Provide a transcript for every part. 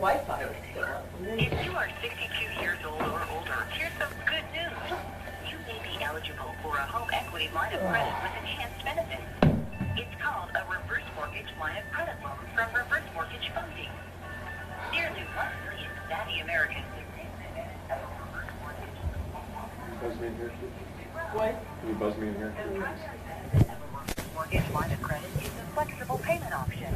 Wi-Fi. If you are 62 years old or older, here's some good news. You may be eligible for a home equity line of credit with enhanced benefits. It's called a reverse mortgage line of credit loan from Reverse Mortgage Funding. Nearly 1 million savvy Americans have taken advantage of a reverse mortgage. Buzz me in here. What? Can you buzz me in here? The primary benefit of a reverse mortgage line of credit is a flexible payment option.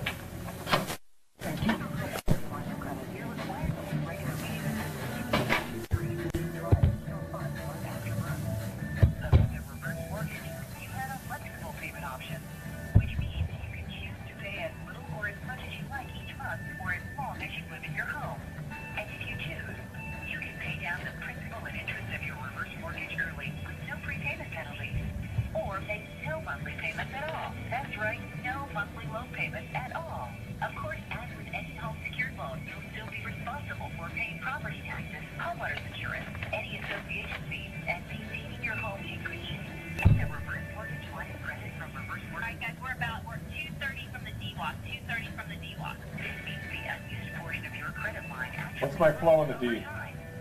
What's my flaw on the D?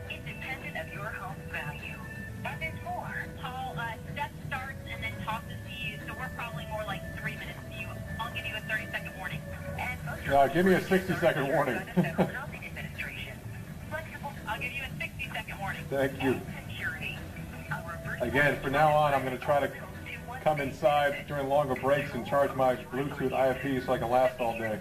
Independent of your home value. And there's more. Paul, that starts and then tosses to you, so we're probably more like 3 minutes to you. I'll give you a 30-second warning. And most give me a 60-second warning. Flexible. I'll give you a 60-second warning. Thank you. Again, from now on, I'm going to try to come inside during longer breaks and charge my Bluetooth IFP so I can last all day.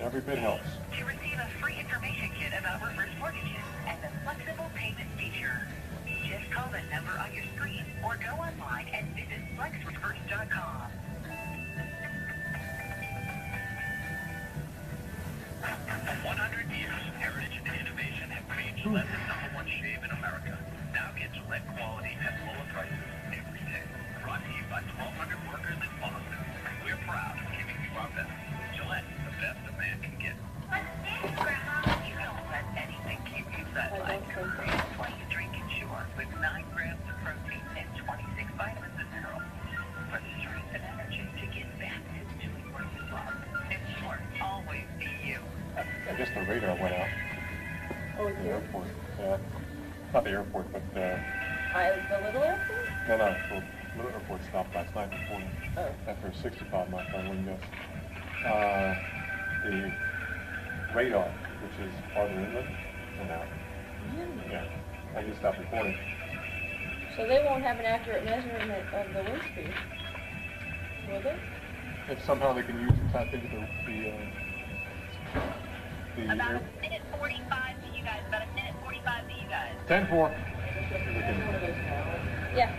Every bit helps. To receive a free information kit about reverse mortgages and the flexible payment feature, just call the number on your screen or go online and visit flexreverse.com. For 100 years, heritage and innovation have created the #1 shave in America. Now get Gillette quality at lower prices every day. Brought to you by 1,200 workers in Boston. We're proud of giving you our best. Gillette. That's the man can get. Grandma, you don't let anything keep you satisfied. Why you drink Ensure with 9 grams of protein and 26 vitamins and minerals for strength and energy to get back to doing what you love. Ensure, always be you. I guess the radar went out. Oh, it's the airport. Not the airport, but the little airport? No, no. The little airport stopped last night before me. Oh. After 65 miles, I wouldn't guess. The radar, which is farther inland, went out. Really? Yeah. I just stopped recording. So they won't have an accurate measurement of the wind speed, will they? If somehow they can use it, I think the about a minute 45 to you guys. About a minute 45 to you guys. 10-4. Yeah.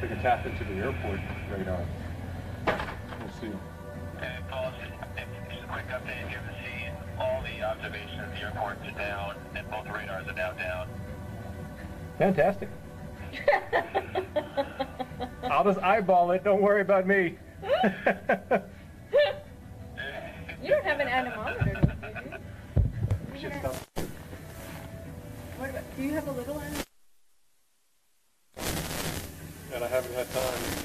They can tap into the airport radar. We'll see. Hey, Paul, just a quick update here to see all the observations of the airports are down, and both radars are now down. Fantastic. I'll just eyeball it. Don't worry about me. You don't have an anemometer, do you? We should stop. What about, do you have a little anemometer? And I haven't had time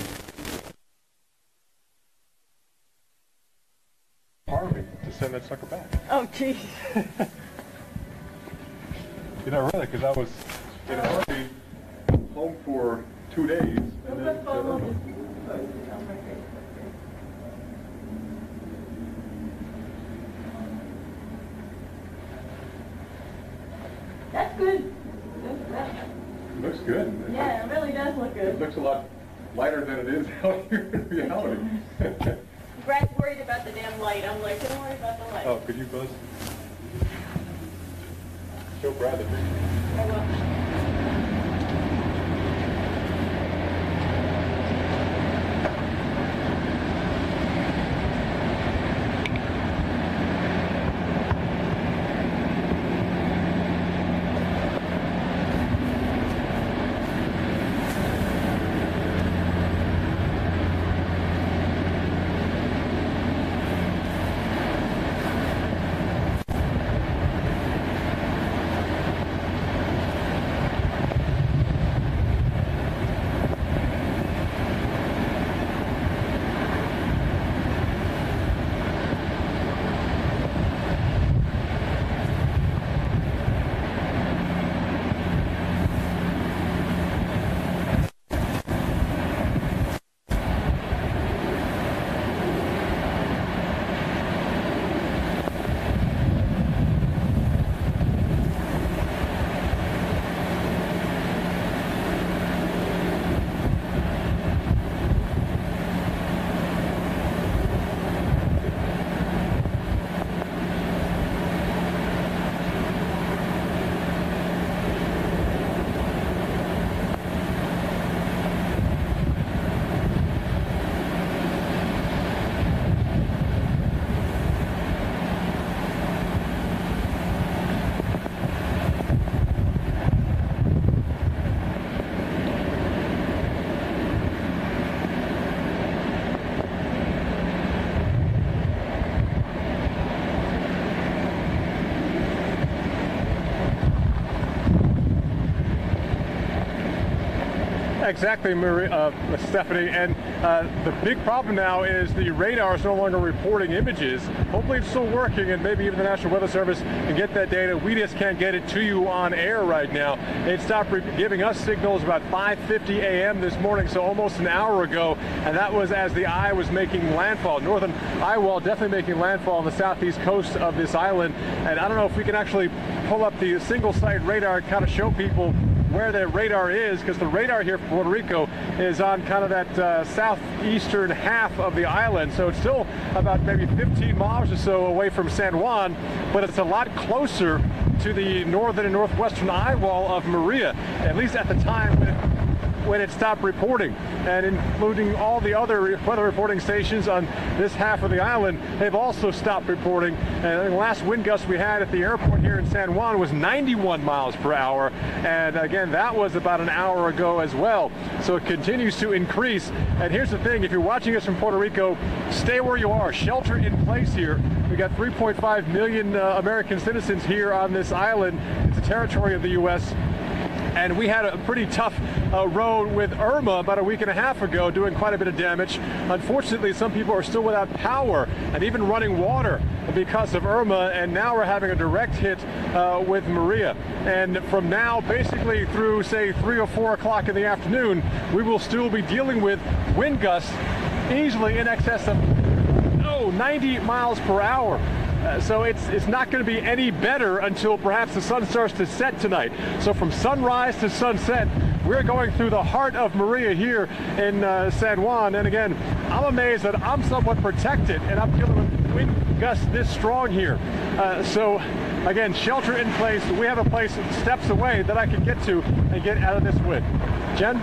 Harvey to send that sucker back. Oh, geez. You know, really, because I was in Harvey home for 2 days. And then, that's good. It looks good. Yeah, it really does look good. It looks a lot lighter than it is out here in reality. Brad's worried about the damn light. I'm like, don't worry about the light. Oh, could you buzz? Show Brad the picture. I Exactly, Maria, Stephanie. And the big problem now is the radar is no longer reporting images. Hopefully it's still working, and maybe even the National Weather Service can get that data. We just can't get it to you on air right now. It stopped giving us signals about 5:50 a.m. this morning, so almost an hour ago, and that was as the eye was making landfall. Northern eye wall definitely making landfall on the southeast coast of this island, and I don't know if we can actually pull up the single site radar and kind of show people where the radar is, because the radar here for Puerto Rico is on kind of that southeastern half of the island. So it's still about maybe 15 miles or so away from San Juan, but it's a lot closer to the northern and northwestern eye wall of Maria, at least at the time when it stopped reporting. And including all the other weather reporting stations on this half of the island, they've also stopped reporting. And the last wind gust we had at the airport here in San Juan was 91 miles per hour. And again, that was about an hour ago as well. So it continues to increase. And here's the thing, if you're watching us from Puerto Rico, stay where you are, shelter in place here. We got 3.5 million American citizens here on this island. It's a territory of the U.S. And we had a pretty tough road with Irma about a week and a half ago, doing quite a bit of damage. Unfortunately, some people are still without power and even running water because of Irma, and now we're having a direct hit with Maria. And from now, basically through, say, 3 or 4 o'clock in the afternoon, we will still be dealing with wind gusts easily in excess of 90 miles per hour. So it's not going to be any better until perhaps the sun starts to set tonight. So from sunrise to sunset, we're going through the heart of Maria here in San Juan. And again, I'm amazed that I'm somewhat protected, and I'm dealing with wind gusts this strong here. So again, shelter in place. We have a place steps away that I can get to and get out of this wind. Jen?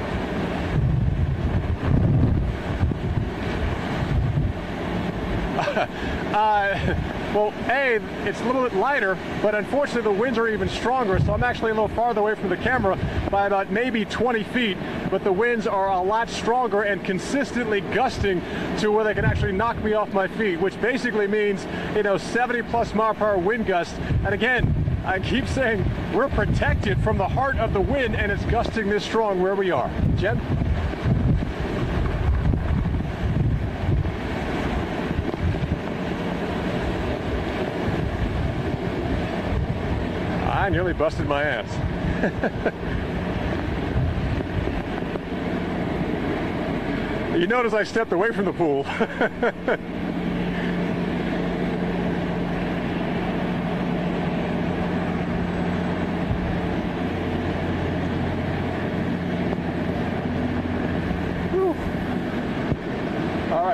Well, A, it's a little bit lighter, but unfortunately the winds are even stronger, so I'm actually a little farther away from the camera by about maybe 20 feet, but the winds are a lot stronger and consistently gusting to where they can actually knock me off my feet, which basically means, 70-plus mile per hour wind gusts. And again, I keep saying we're protected from the heart of the wind, and it's gusting this strong where we are. Jen? I nearly busted my ass. You notice I stepped away from the pool.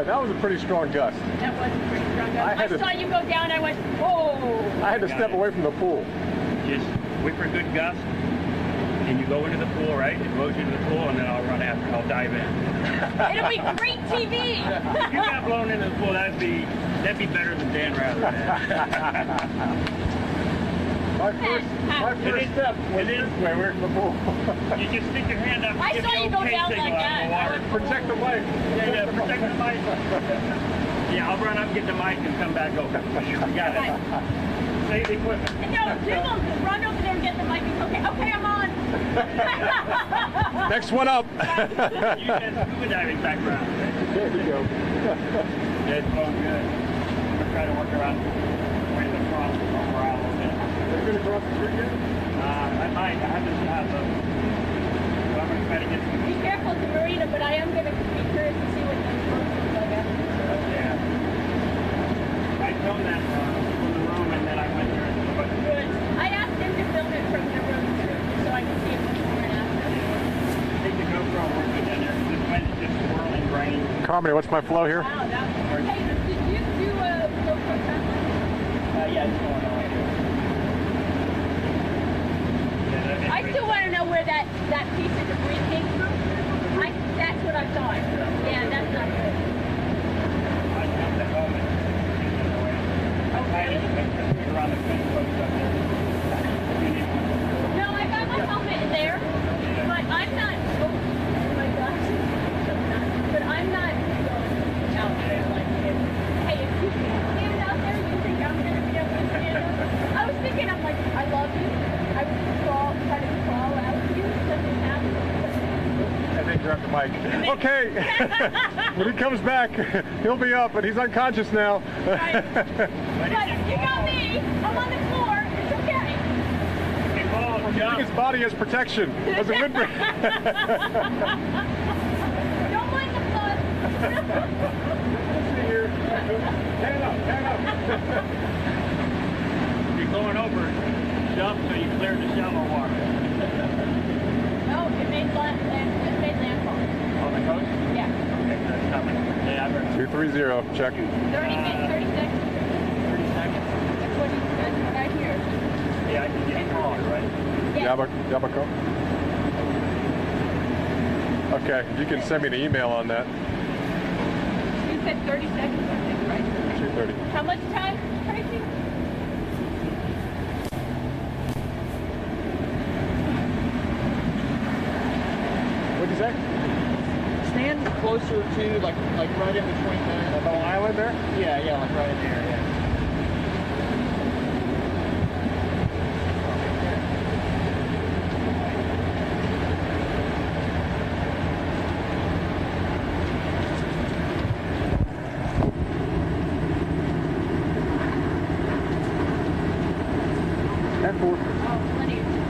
That was a pretty strong gust. That was a pretty strong gust. I saw you go down, I went, whoa! I had to step away from the pool. Just wait for a good gust, and you go into the pool, right? It blows you into the pool, and then I'll run after, I'll dive in. It'll be great TV! If you got blown into the pool, that'd be better than Dan Rather. my first step was this way, we're in the pool. You just stick your hand up. I saw you go down like that. Protect the mic. Yeah, protect the mic. Yeah, I'll run up, get the mic, and come back over. You got it. Save the equipment. No, do them. Just run over there and get the mic. Okay, I'm on. Next one up. You got a scuba diving background. There you go. That's all good. I'm trying to work around with the problem over a little bit. Are you going to cross the creek yet? I might. I have to have so I'm going to try to get some. Be careful at the marina, but I am going to be curious to see what the is like after this. Yeah. I filmed that from the room, and then I went there. Good. I asked him to film it from the room, too, so I can see it before and after. I think the GoPro worked good down there. This went just swirling rain. Carmody, what's my flow here? Wow, that was hey, did you do a GoPro sample? Yeah, it's going on. I still want to know where that piece of debris came from. That's what I thought. Yeah, that's not good. No, I got my helmet in there, but I'm not. Oh my gosh, but I'm not out there like this. Hey, if you can't stand out there, you think I'm going to be able to stand out there? I was thinking, I'm like, I love you. I would crawl, try to crawl out to you if something happens. Mike. Okay. When he comes back, he'll be up, but he's unconscious now. Right. But you got me. I'm on the floor. It's okay. He falls, I'm using his body as protection, as a windbreak. Don't mind the flood. See here. Hang up. You're going over it. Jump so you clear the shallow water. On the coast? Yeah. Okay, so it's coming. Yeah, I've heard. 230, check. 30 minutes, 30 seconds. 30 seconds? That's what he's right here. Yeah, I can get called, right? Yeah. Yabucoa? Okay, you can send me an email on that. You said 30 seconds, I think, right? 230. How much time, Tracy? Closer to, like right in between the whole island there? Yeah, yeah, like right in there, yeah. At 4. Oh, plenty of time.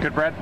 Good, Brad.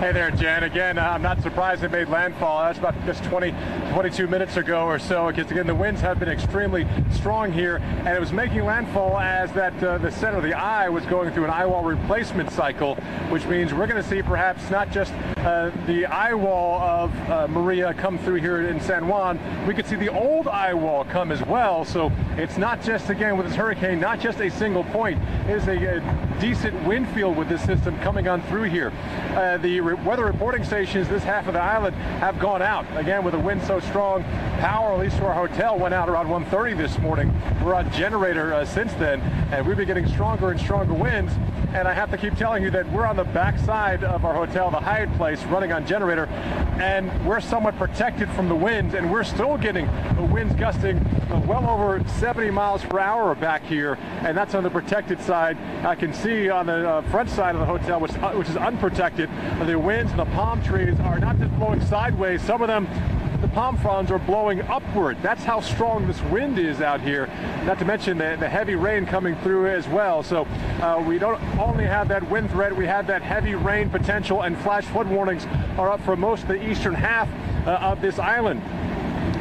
Hey there, Jan. Again, I'm not surprised it made landfall. That's about just 22 minutes ago or so, because again, the winds have been extremely strong here, and it was making landfall as that the center of the eye was going through an eye wall replacement cycle, which means we're going to see perhaps not just the eye wall of Maria come through here in San Juan. We could see the old eye wall come as well. So it's not just, again, with this hurricane, not just a single point. It is a decent wind field with this system coming on through here. The weather reporting stations this half of the island have gone out. Again, with the wind so strong, power, at least to our hotel, went out around 1:30 this morning. We're on generator since then, and we've been getting stronger and stronger winds. And I have to keep telling you that we're on the backside of our hotel, the Hyatt Place, running on generator, and we're somewhat protected from the winds, and we're still getting the winds gusting well over 70 miles per hour back here, and that's on the protected side. I can see on the front side of the hotel, which is unprotected, the winds and the palm trees are not just blowing sideways. Some of them, the palm fronds are blowing upward. That's how strong this wind is out here, not to mention the heavy rain coming through as well. So we don't only have that wind threat, we have that heavy rain potential, and flash flood warnings are up for most of the eastern half of this island.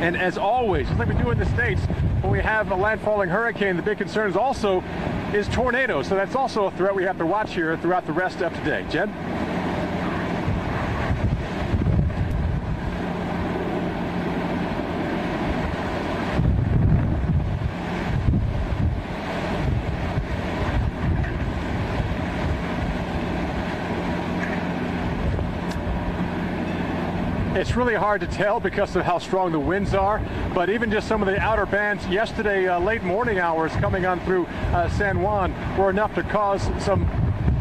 And as always, just like we do in the States, when we have a landfalling hurricane, the big concern is also tornadoes. So that's also a threat we have to watch here throughout the rest of today. Jen? It's really hard to tell because of how strong the winds are, but even just some of the outer bands yesterday, late morning hours coming on through San Juan were enough to cause some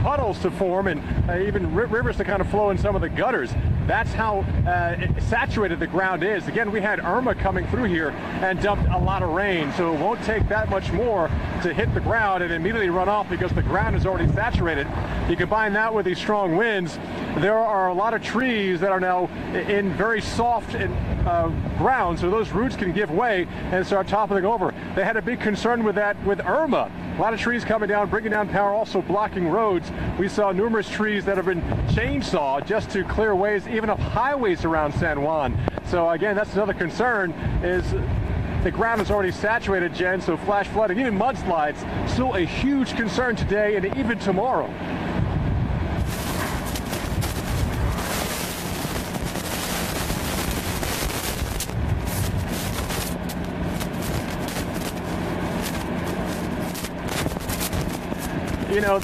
puddles to form and even rivers to kind of flow in some of the gutters. That's how saturated the ground is. Again, we had Irma coming through here and dumped a lot of rain, so it won't take that much more to hit the ground and immediately run off because the ground is already saturated. You combine that with these strong winds, there are a lot of trees that are now in very soft and ground, so those roots can give way and start toppling over. They had a big concern with that with Irma. A lot of trees coming down, bringing down power, also blocking roads. We saw numerous trees that have been chainsawed just to clear ways, even up highways around San Juan. So again, that's another concern, is the ground is already saturated, Jen, so flash flooding, even mudslides, still a huge concern today and even tomorrow. You know,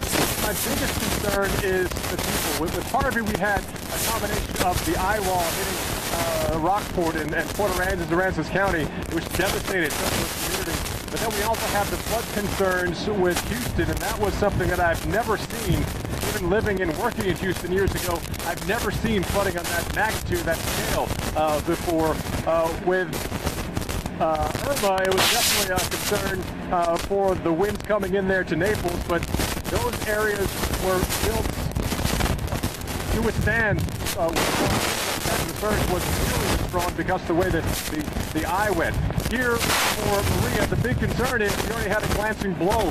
my biggest concern is the people. With Harvey, we had a combination of the eye wall hitting Rockport and Port Aransas, Aransas County, which devastated some of the community. But then we also have the flood concerns with Houston, and that was something that I've never seen. Even living and working in Houston years ago, I've never seen flooding on that magnitude, that scale before. With Irma, it was definitely a concern for the winds coming in there to Naples, but those areas were built to withstand that surge was really strong because of the way that the eye went. Here for Maria, the big concern is we already had a glancing blow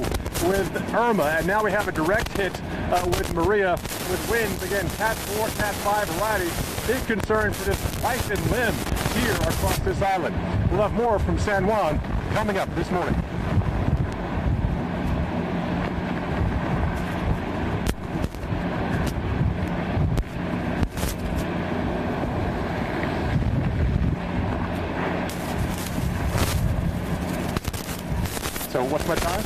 with Irma, and now we have a direct hit with Maria with winds, again, Cat 4, Cat 5 variety. Big concern for this life and limb here across this island. We'll have more from San Juan coming up this morning. So what's my time?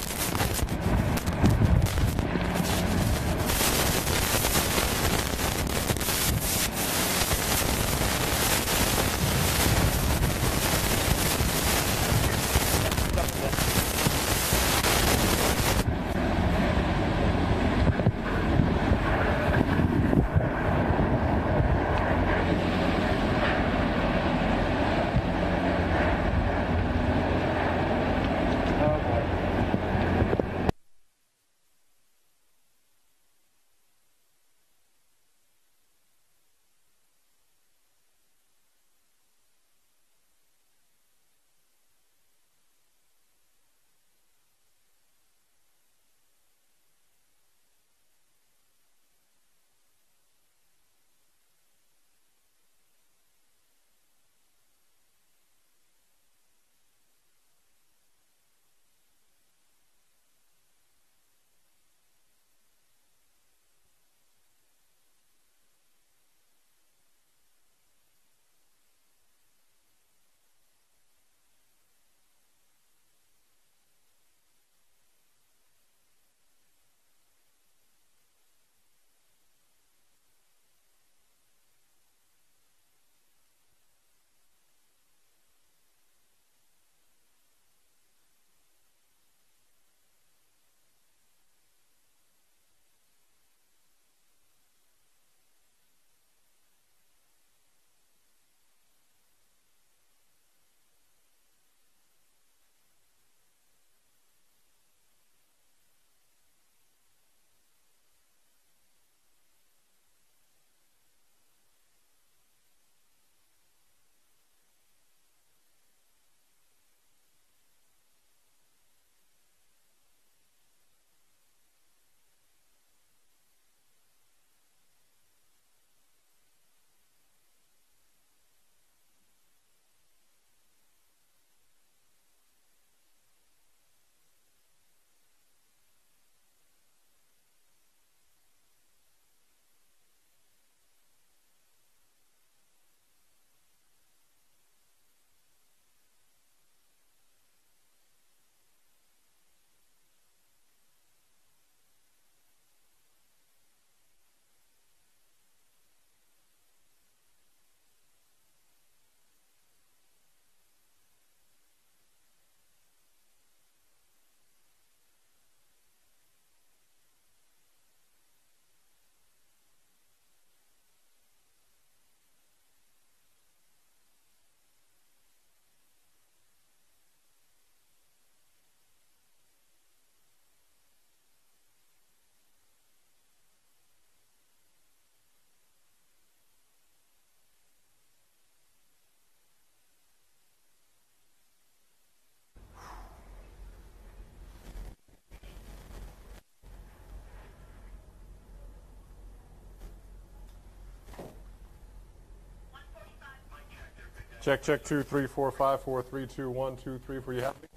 Check, check, 2, 3, 4, 5, 4, 3, 2, 1, 2, 3, 4. You have me?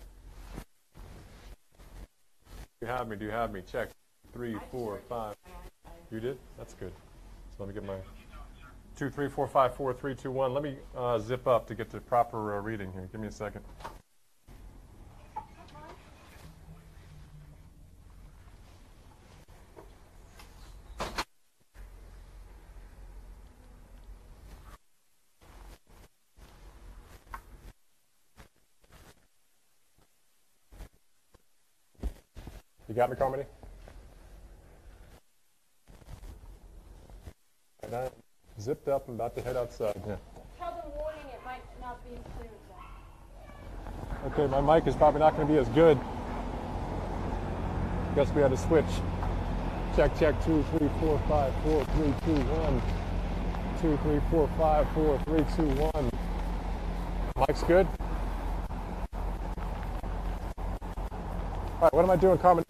You have me? Do you have me? Check, 3, 4, 5. You did? That's good. So let me get my 2, 3, 4, 5, 4, 3, 2, 1. Let me zip up to get the proper reading here. Give me a second. You got me, Carmody? And I'm zipped up and about to head outside. Yeah. Tell them warning, it might not be clear exactly. Okay, my mic is probably not going to be as good. Guess we had to switch. Check, check, 2, 3, 4, 5, 4, 3, 2, 1. 2, 3, 4, 5, 4, 3, 2, 1. Mic's good? All right, what am I doing, Carmody?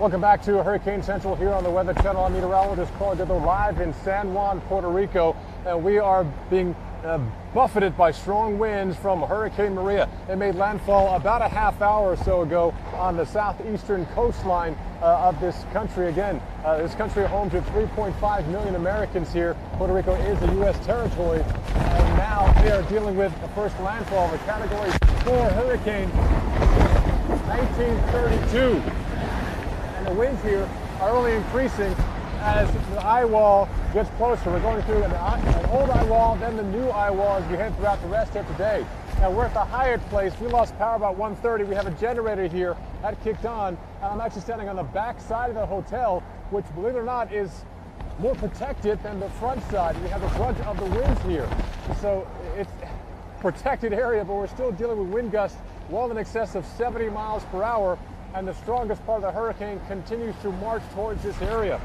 Welcome back to Hurricane Central here on the Weather Channel. I'm meteorologist Carl DeBo live in San Juan, Puerto Rico, and we are being buffeted by strong winds from Hurricane Maria. It made landfall about a half hour or so ago on the southeastern coastline of this country. Again, this country home to 3.5 million Americans here. Puerto Rico is a U.S. territory, and now they are dealing with the first landfall of a Category 4 hurricane since 1932. The winds here are only increasing as the eye wall gets closer. We're going through an old eye wall, then the new eye wall as we head throughout the rest of today. Now we're at the Hyatt Place. We lost power about 1:30. We have a generator here that kicked on. I'm actually standing on the back side of the hotel, which, believe it or not, is more protected than the front side. We have the brunt of the winds here, so it's a protected area, but we're still dealing with wind gusts well in excess of 70 miles per hour. And the strongest part of the hurricane continues to march towards this area.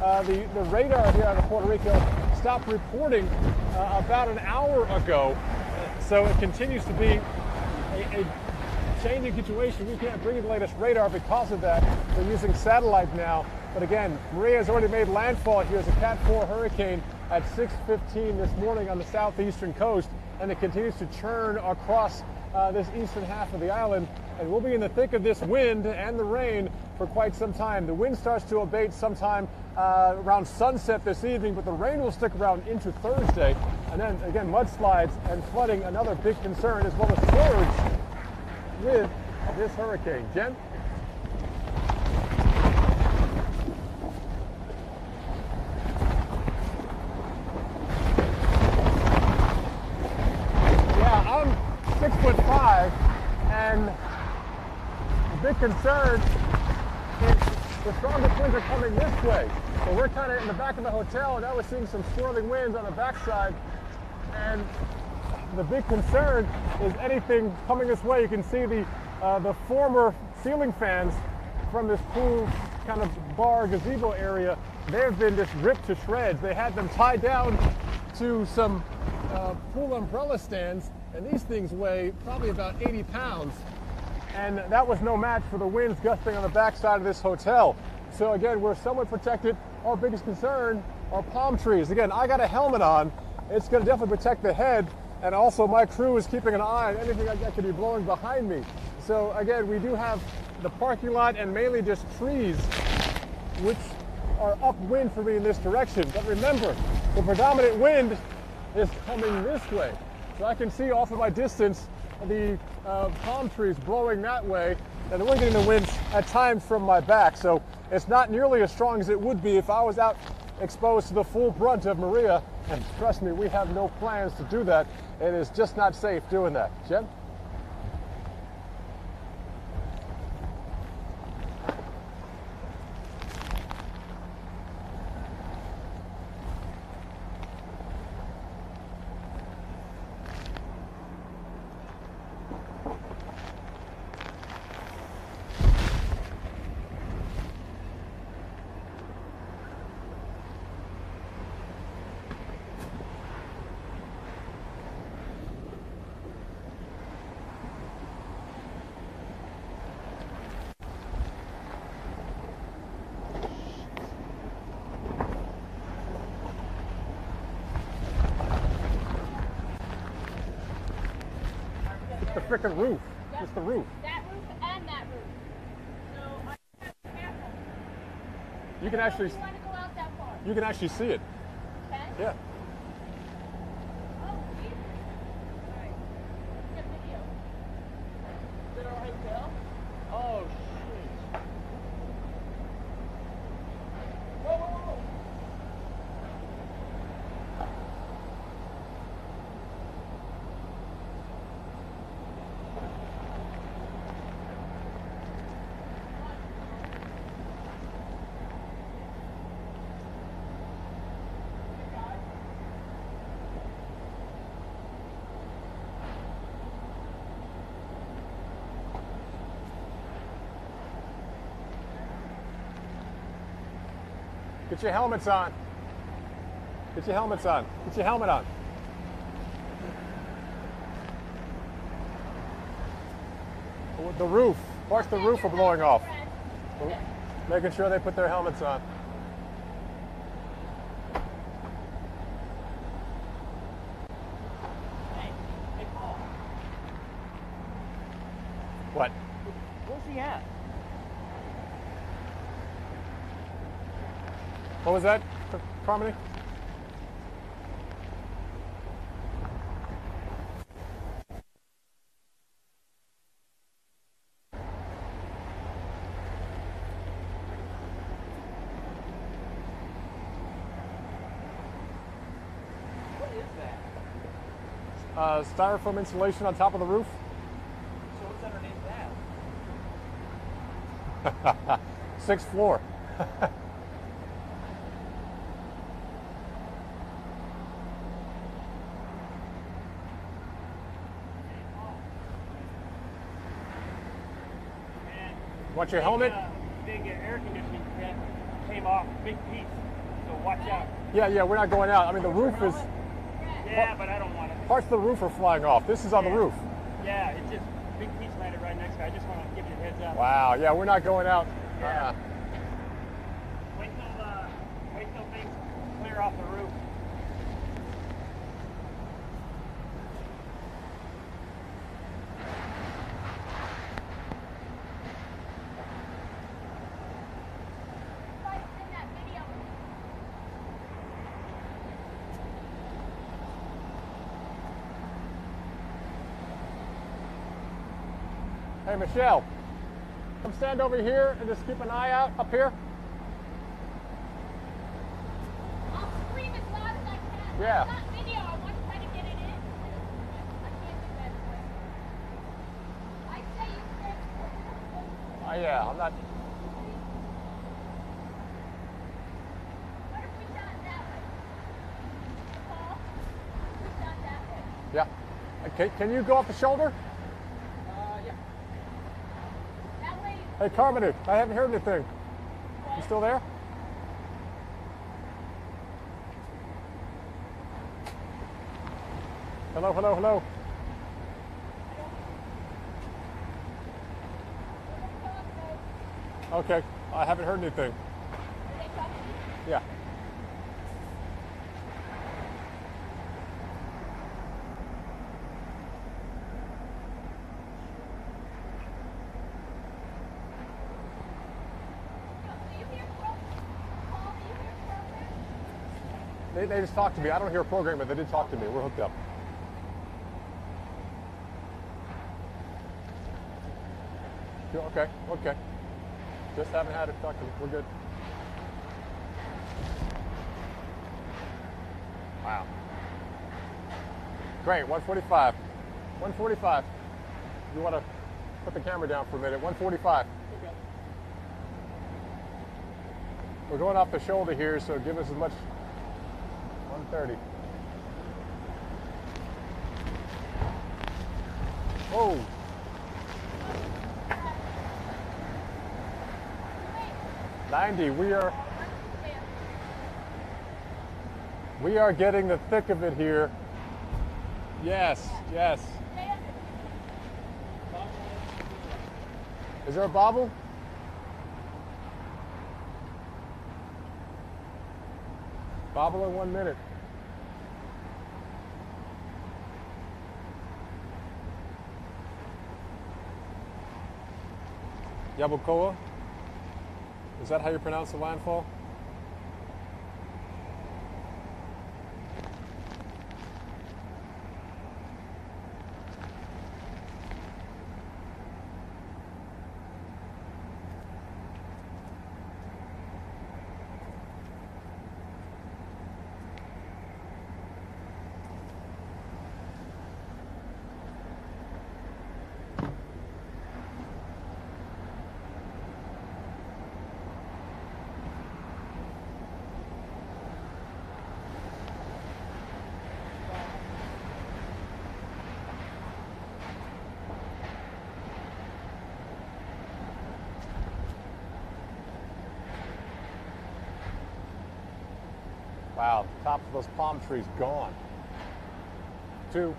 The radar here out of Puerto Rico stopped reporting about an hour ago, so it continues to be a changing situation. We can't bring you the latest radar because of that. We're using satellite now, but again, Maria has already made landfall here as a Cat 4 hurricane at 6:15 this morning on the southeastern coast, and it continues to churn across this eastern half of the island, and we'll be in the thick of this wind and the rain for quite some time. The wind starts to abate sometime around sunset this evening, but the rain will stick around into Thursday, and then again mudslides and flooding, another big concern, as well as surge with this hurricane. Jen? Concern is the strongest winds are coming this way. So we're kind of in the back of the hotel, and now we're seeing some swirling winds on the backside. And the big concern is anything coming this way. You can see the former ceiling fans from this pool kind of bar gazebo area. They've been just ripped to shreds. They had them tied down to some pool umbrella stands, and these things weigh probably about 80 pounds. And that was no match for the winds gusting on the backside of this hotel. So again, we're somewhat protected. Our biggest concern are palm trees. Again, I got a helmet on. It's going to definitely protect the head. And also my crew is keeping an eye on anything that could be blowing behind me. So again, we do have the parking lot and mainly just trees, which are upwind for me in this direction. But remember, the predominant wind is coming this way. So I can see off of my distance the palm trees blowing that way, and we're getting the winds at times from my back, so it's not nearly as strong as it would be if I was out exposed to the full brunt of Maria, and trust me, we have no plans to do that. It is just not safe doing that. Jen? Frickin' roof. Yep. It's the roof. That roof and that roof. So I have to be careful. You can actually. You want to go out that far. You can actually see it. Okay. Yeah. Oh, Jesus. All right. Get the heel. Is it all right, Bill? Oh shit. Whoa, whoa, whoa. Get your helmets on. Get your helmets on. Get your helmet on. The roof. Watch the roof are blowing off. Making sure they put their helmets on. Hey, Paul. What? Where's he at? What was that, Carmody? What is that? Styrofoam insulation on top of the roof. So what's underneath that? Sixth floor. Watch your helmet. Big air conditioning fan came off, big piece. So watch out. Yeah, yeah, we're not going out. I mean, the roof is. Yeah, but I don't want it. Parts of the roof are flying off. This is on the roof. Yeah, it's just big piece landed right next to it. I just want to give you a heads up. Wow. Yeah, we're not going out. Yeah. Wait till things clear off the roof. Hey, Michelle, come stand over here and just keep an eye out up here. I'll scream as loud as I can. Yeah. It's not video. I want to try to get it in. I can't do that. I say you scream. Oh, yeah, I'm not. What if we shot that way? Paul, we shot that way. Yeah. Okay, can you go up the shoulder? Hey, Carmody, I haven't heard anything. You still there? Hello, hello, hello. Okay, I haven't heard anything. Yeah. They just talked to me. I don't hear a program, but they did talk to me. We're hooked up. Okay, okay. Just haven't had it talk to me. We're good. Wow. Great, 145. 145. You want to put the camera down for a minute. 145. Okay. We're going off the shoulder here, so give us as much. 130. Oh. We are getting the thick of it here. Yes, yes. Is there a bobble? Bobble in 1 minute. Yabucoa? Is that how you pronounce the landfall? Wow, the top of those palm trees gone. 2.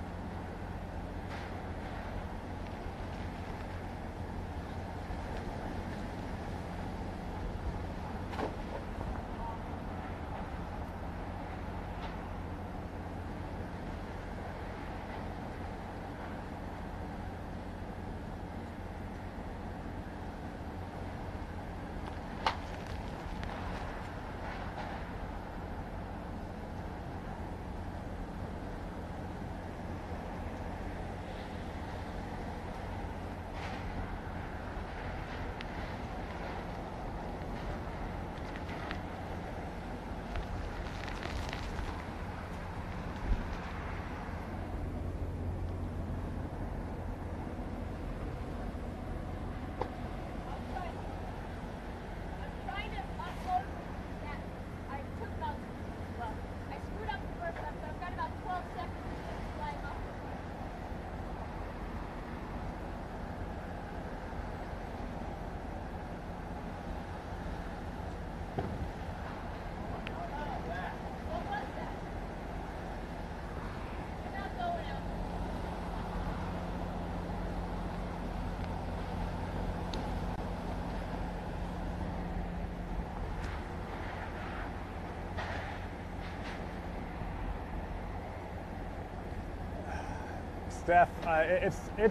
Steph,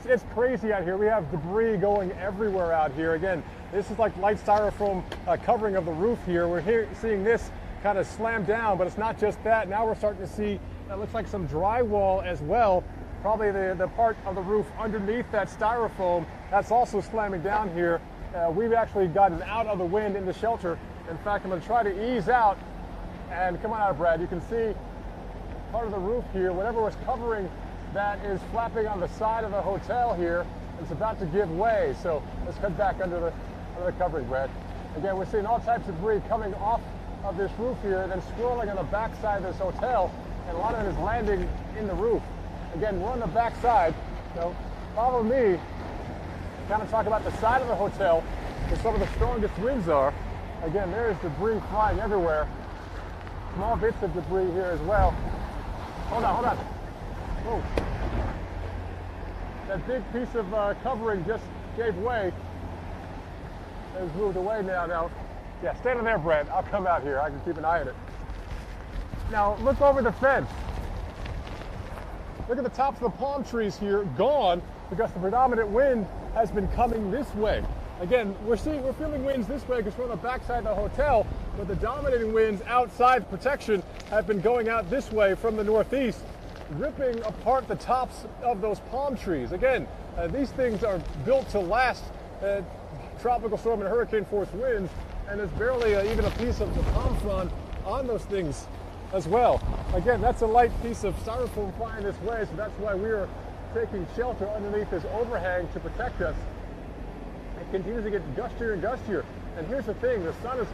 it's crazy out here. We have debris going everywhere out here. Again, this is like light styrofoam covering of the roof here. We're here seeing this kind of slam down, but it's not just that. Now we're starting to see, it looks like some drywall as well. Probably the part of the roof underneath that styrofoam, that's also slamming down here. We've actually gotten out of the wind into shelter. In fact, I'm gonna try to ease out. And come on out, Brad. You can see part of the roof here, whatever was covering that is flapping on the side of the hotel here. It's about to give way, so let's cut back under the covering, Brad. Again, we're seeing all types of debris coming off of this roof here, then swirling on the backside of this hotel, and a lot of it is landing in the roof. Again, we're on the backside, so follow me. Kind of talk about the side of the hotel, where some of the strongest winds are. Again, there is debris flying everywhere. Small bits of debris here as well. Hold on, hold on. Whoa. That big piece of covering just gave way. It's moved away now. Yeah, stand in there, Brad. I'll come out here. I can keep an eye on it. Now, look over the fence. Look at the tops of the palm trees here, gone, because the predominant wind has been coming this way. Again, we're feeling winds this way because we're on the backside of the hotel, but the dominating winds outside protection have been going out this way from the northeast, ripping apart the tops of those palm trees. Again, these things are built to last tropical storm and hurricane force winds, and there's barely even a piece of the palm frond on those things as well. Again, that's a light piece of styrofoam flying this way, so that's why we're taking shelter underneath this overhang to protect us. It continues to get gustier and gustier. And here's the thing, the sun has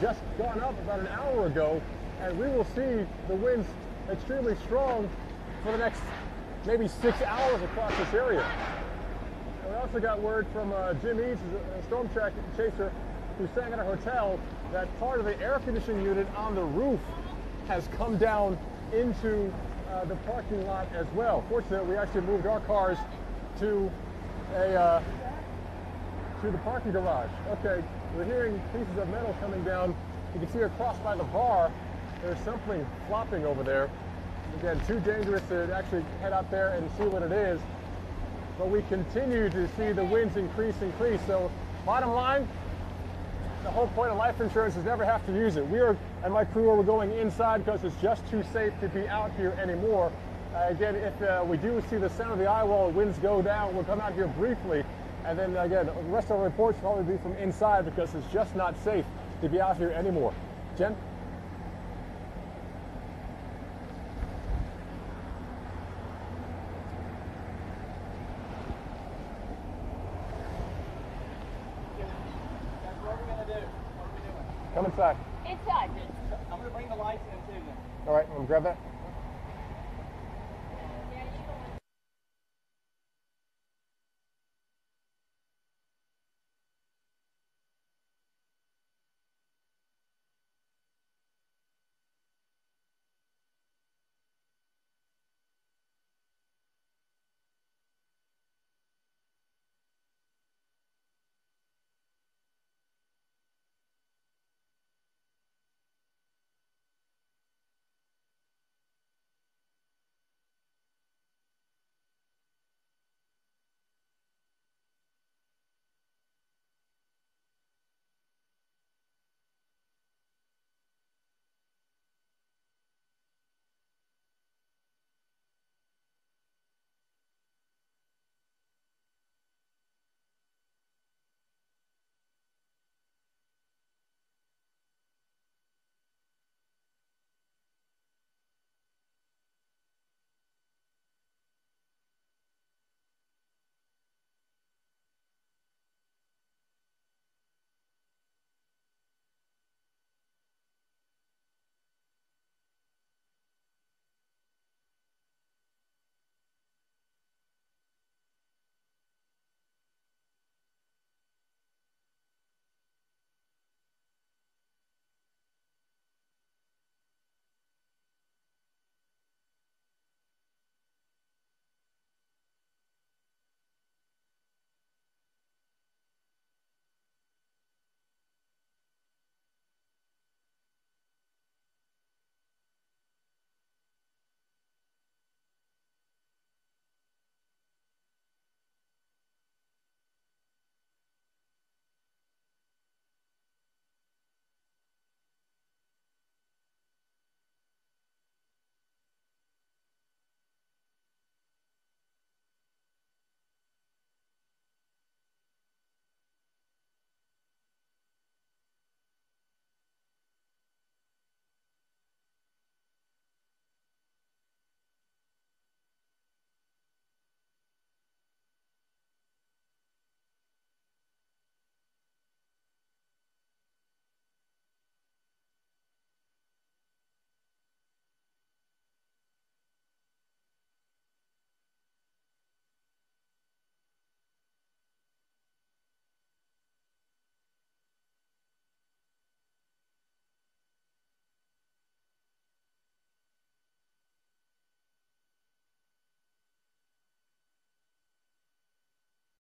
just gone up about an hour ago, and we will see the winds extremely strong for the next maybe 6 hours across this area. And we also got word from Jim Eads, a storm chaser, who sang at our hotel, that part of the air conditioning unit on the roof has come down into the parking lot as well. Fortunately, we actually moved our cars to a to the parking garage. Okay, we're hearing pieces of metal coming down. You can see across by the bar, there's something flopping over there. Again, too dangerous to actually head out there and see what it is. But we continue to see the winds increase. So bottom line, the whole point of life insurance is never have to use it. We are, and my crew are going inside because it's just too safe to be out here anymore. Again, if we do see the sound of the eye wall, winds go down, we'll come out here briefly. And then again, the rest of our reports will probably be from inside because it's just not safe to be out here anymore. Jen? Come inside. Inside. I'm going to bring the lights in too then. All right, I'm going to grab that.